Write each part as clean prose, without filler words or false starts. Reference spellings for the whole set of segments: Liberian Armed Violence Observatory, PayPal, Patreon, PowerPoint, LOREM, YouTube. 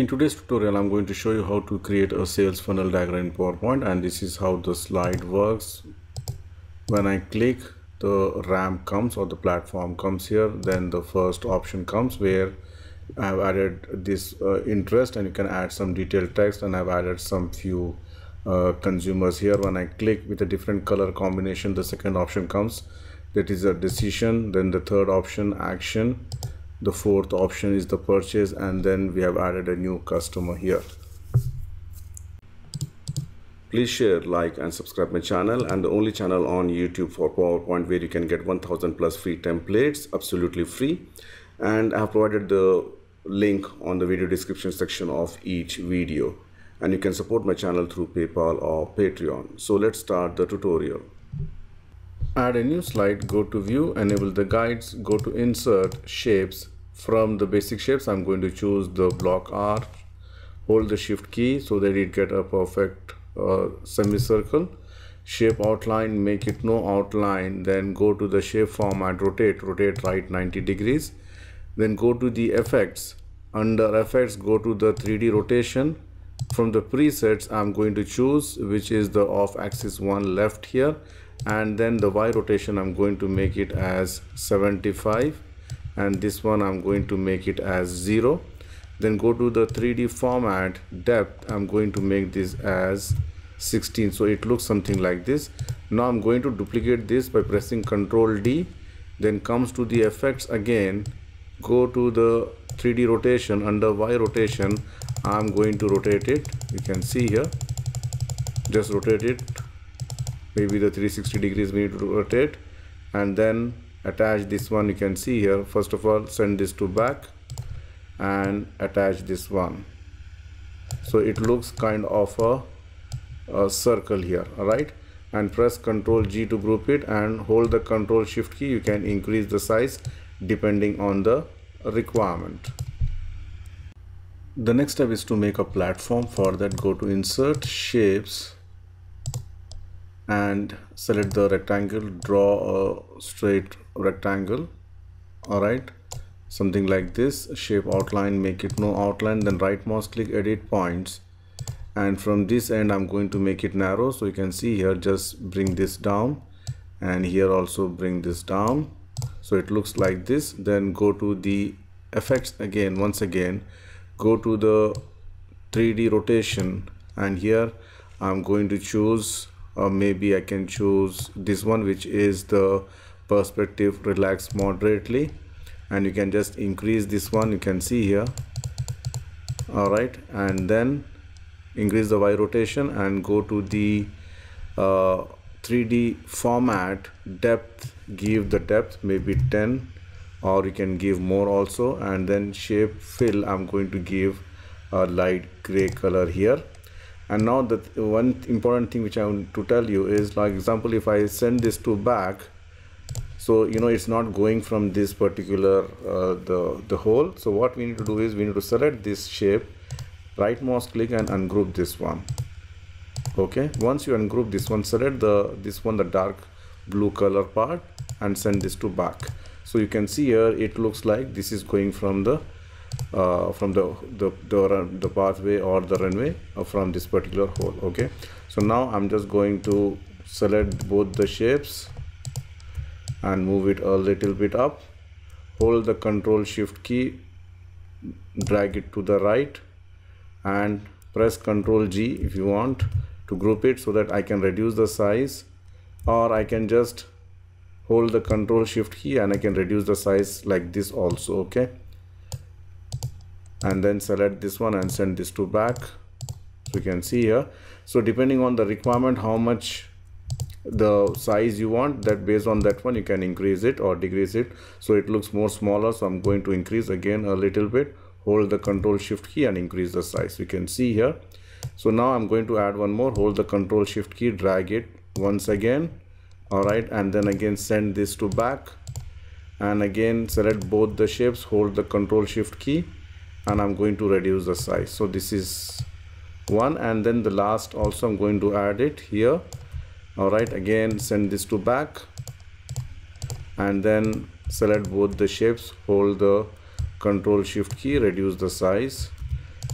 In today's tutorial, I'm going to show you how to create a sales funnel diagram in PowerPoint, and this is how the slide works. When I click, the RAM comes or the platform comes here, then the first option comes where I've added this interest, and you can add some detailed text, and I've added some few consumers here. When I click with a different color combination, the second option comes, that is a decision, then the third option action, the fourth option is the purchase, and then we have added a new customer here. Please share, like and subscribe my channel, and the only channel on YouTube for PowerPoint where you can get 1000 plus free templates absolutely free, and I have provided the link on the video description section of each video, and you can support my channel through PayPal or Patreon. So let's start the tutorial. Add a new slide, go to view, enable the guides, go to insert shapes. From the basic shapes, I'm going to choose the block arch, hold the shift key so that it get a perfect semicircle. Shape outline, make it no outline, then go to the shape format, rotate right 90 degrees, then go to the effects. Under effects, go to the 3D rotation. From the presets, I'm going to choose which is the off axis one left here, and then the Y rotation I'm going to make it as 75, and this one I'm going to make it as 0. Then go to the 3D format, depth I'm going to make this as 16, so it looks something like this. Now I'm going to duplicate this by pressing Ctrl D, then comes to the effects again, go to the 3D rotation. Under Y rotation I'm going to rotate it, you can see here, just rotate it, maybe the 360 degrees we need to rotate, and then attach this one. You can see here, first of all send this to back and attach this one, so it looks kind of a circle here, alright, and press Ctrl G to group it, and hold the Ctrl Shift key. You can increase the size depending on the requirement. The next step is to make a platform. For that, go to insert shapes and select the rectangle, draw a straight rectangle, alright, something like this. Shape outline, make it no outline, then right mouse click, edit points, and from this end I'm going to make it narrow, so you can see here, just bring this down, and here also bring this down, so it looks like this. Then go to the effects again, once again go to the 3D rotation, and here I'm going to choose, maybe I can choose this one, which is the perspective relaxed moderately, and you can just increase this one, you can see here, alright, and then increase the Y rotation and go to the 3D format, depth, give the depth maybe 10, or you can give more also, and then shape fill I'm going to give a light gray color here. And now the one important thing which I want to tell you is, like example, if I send this to back, so you know it's not going from this particular the hole. So what we need to do is we need to select this shape, right mouse click and ungroup this one. Okay, once you ungroup this one, select the dark blue color part and send this to back. So you can see here it looks like this is going from the pathway or the runway from this particular hole. Okay, so now I'm just going to select both the shapes and move it a little bit up, hold the Ctrl Shift key, drag it to the right, and press Ctrl G if you want to group it, so that I can reduce the size, or I can just hold the Ctrl Shift key and I can reduce the size like this also. Okay, and then select this one and send this to back, so you can see here. So depending on the requirement, how much the size you want, that based on that one you can increase it or decrease it, so it looks more smaller. So I'm going to increase again a little bit, hold the Ctrl Shift key and increase the size, you can see here. So now I'm going to add one more, hold the Ctrl Shift key, drag it once again, alright, and then again send this to back, and again select both the shapes, hold the Ctrl Shift key, and I'm going to reduce the size. So this is one, and then the last also I'm going to add it here, alright, again send this to back, and then select both the shapes, hold the Ctrl Shift key, reduce the size,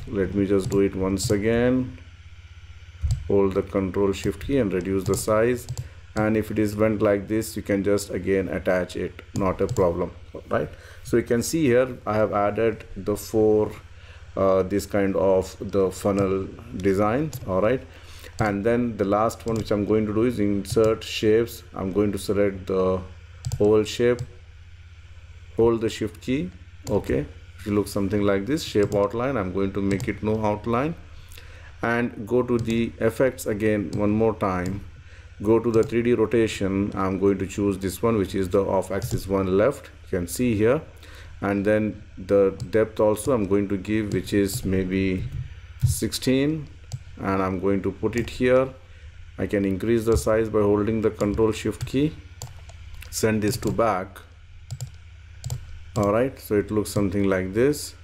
Let me just do it once again. Hold the Control Shift key and reduce the size. And if it is went like this, you can just again attach it, not a problem, right? So you can see here I have added the four this kind of the funnel design. All right, and then the last one which I'm going to do is insert shapes. I'm going to select the oval shape, hold the Shift key. Okay, it will look something like this, shape outline. I'm going to make it no outline and go to the effects again one more time. Go to the 3D rotation. I'm going to choose this one, which is the off axis one left. You can see here, and then the depth also I'm going to give, which is maybe 16, and I'm going to put it here. I can increase the size by holding the Control Shift key. Send this to back. All right, so it looks something like this,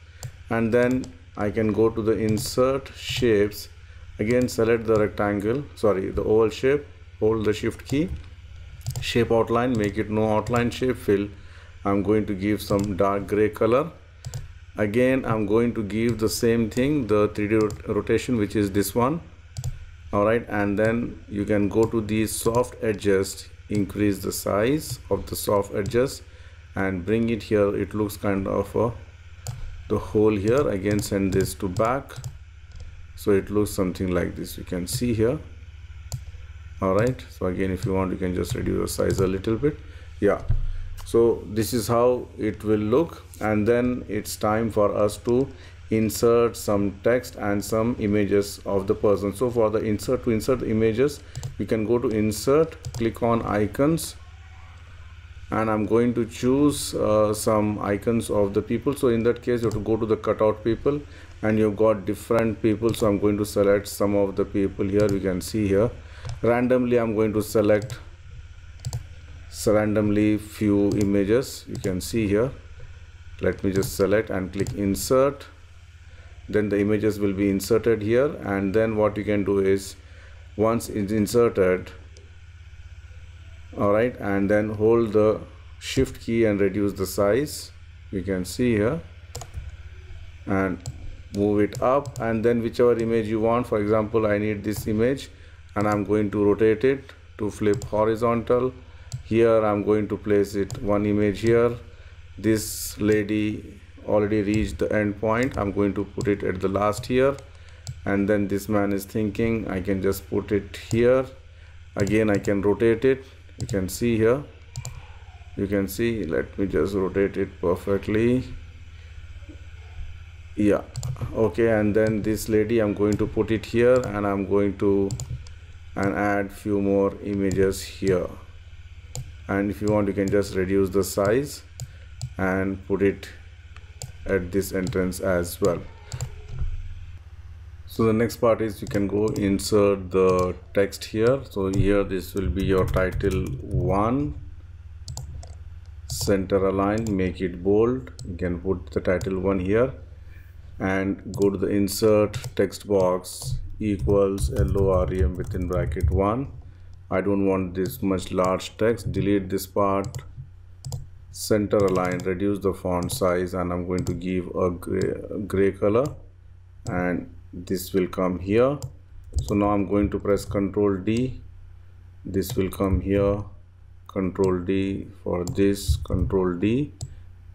and then I can go to the insert shapes again. Select the rectangle, sorry, the oval shape. Hold the Shift key, shape outline, make it no outline, shape fill. I'm going to give some dark gray color. Again, I'm going to give the same thing, the 3D rotation, which is this one. All right, and then you can go to the soft edges, increase the size of the soft edges and bring it here. It looks kind of the hole here. Again, send this to back. So it looks something like this. You can see here. Alright, so again if you want, you can just reduce the size a little bit. Yeah, so this is how it will look. And then it's time for us to insert some text and some images of the person. So for the insert, to insert the images, you can go to insert, click on icons, and I'm going to choose some icons of the people. So in that case you have to go to the cutout people, and you've got different people. So I'm going to select some of the people here. You can see here randomly I'm going to select randomly few images. You can see here, let me just select and click insert. Then the images will be inserted here, and then what you can do is once it's inserted, all right, and then hold the Shift key and reduce the size. You can see here and move it up, and then whichever image you want. For example, I need this image, and I'm going to rotate it to flip horizontal. Here I'm going to place it one image here. This lady already reached the end point. I'm going to put it at the last here. And then this man is thinking. I can just put it here. Again I can rotate it. You can see here. You can see, let me just rotate it perfectly. Yeah, okay, and then this lady I'm going to put it here, and I'm going to add few more images here. And if you want, you can just reduce the size and put it at this entrance as well. So the next part is you can go insert the text here. So here this will be your title one, center align, make it bold. You can put the title one here and go to the insert text box equals LOREM within bracket 1. I don't want this much large text. Delete this part, center align, reduce the font size, and I'm going to give a gray color, and this will come here. So now I'm going to press Ctrl D. This will come here, Ctrl D for this, Ctrl D,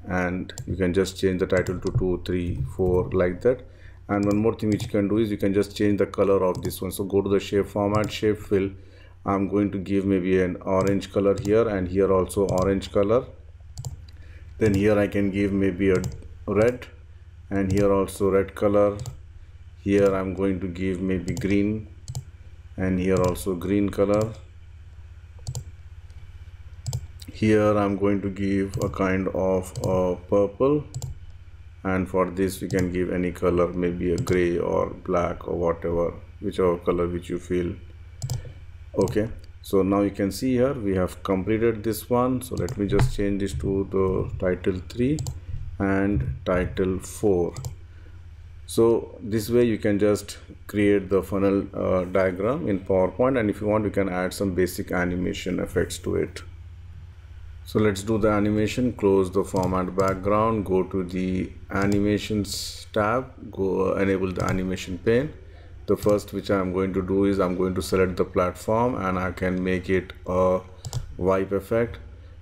and you can just change the title to 2, 3, 4 like that. And one more thing which you can do is you can just change the color of this one. So go to the shape format, shape fill. I'm going to give maybe an orange color here, and here also orange color. Then here I can give maybe a red, and here also red color. Here I'm going to give maybe green, and here also green color. Here I'm going to give a kind of a purple. And for this we can give any color, maybe a gray or black or whatever, whichever color which you feel. Okay, so now you can see here we have completed this one. So let me just change this to the title 3 and title 4. So this way you can just create the funnel diagram in PowerPoint, and if you want you can add some basic animation effects to it. So let's do the animation. Close the format background, go to the animations tab, go enable the animation pane. The first which I'm going to do is I'm going to select the platform and I can make it a wipe effect.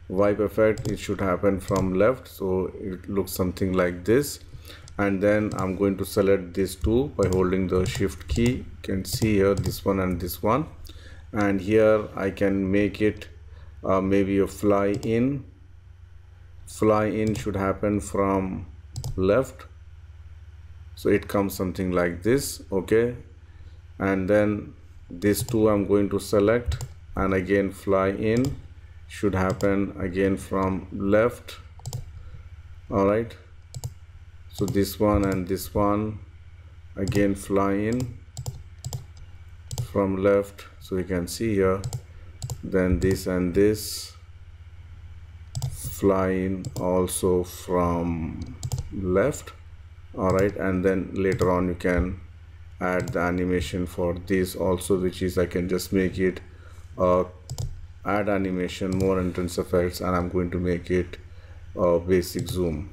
Wipe effect, it should happen from left, so it looks something like this. And then I'm going to select these two by holding the shift key. You can see here this one and this one, and here I can make it maybe a fly in. Fly in should happen from left, so it comes something like this. Okay, and then these two I'm going to select, and again fly in should happen again from left. All right, so this one and this one, again fly in from left, so you can see here. Then this and this, fly in also from left. All right, and then later on you can add the animation for this also, which is I can just make it add animation, more entrance effects, and I'm going to make it basic zoom,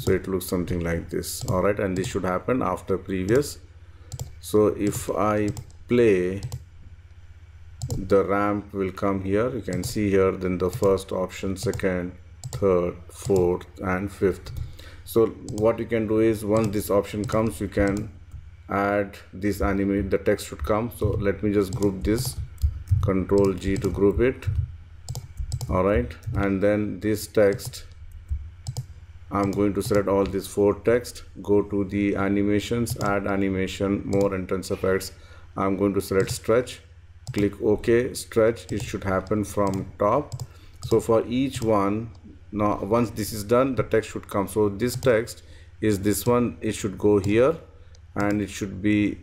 so it looks something like this. All right, and this should happen after previous. So if I play, the ramp will come here. You can see here, then the first option, second, third, fourth, and fifth. So what you can do is once this option comes, you can add this animate, the text should come. So let me just group this, Control G to group it. All right, and then this text, I'm going to select all these four text, go to the animations, add animation, more entrance effects. I'm going to select stretch, click OK, stretch, it should happen from top. So for each one, now once this is done, the text should come. So this text is this one, it should go here, and it should be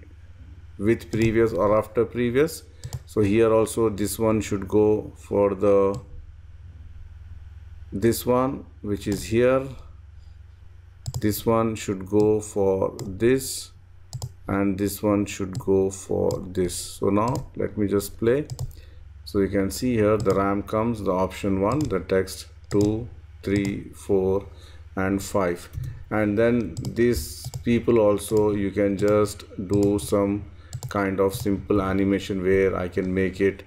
with previous or after previous. So here also this one should go for the this one which is here, this one should go for this, and this one should go for this. So now let me just play. So you can see here the RAM comes, the option 1, the text 2, 3, 4, and 5, and then these people also you can just do some kind of simple animation where I can make it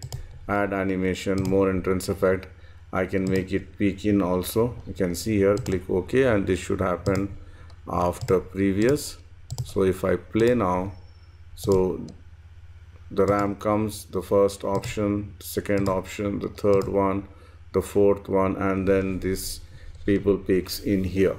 add animation, more entrance effect. I can make it peek in also. You can see here, click OK, and this should happen after previous. So if I play now, so the ramp comes, the first option, second option, the third one, the fourth one, and then this people peeks in here.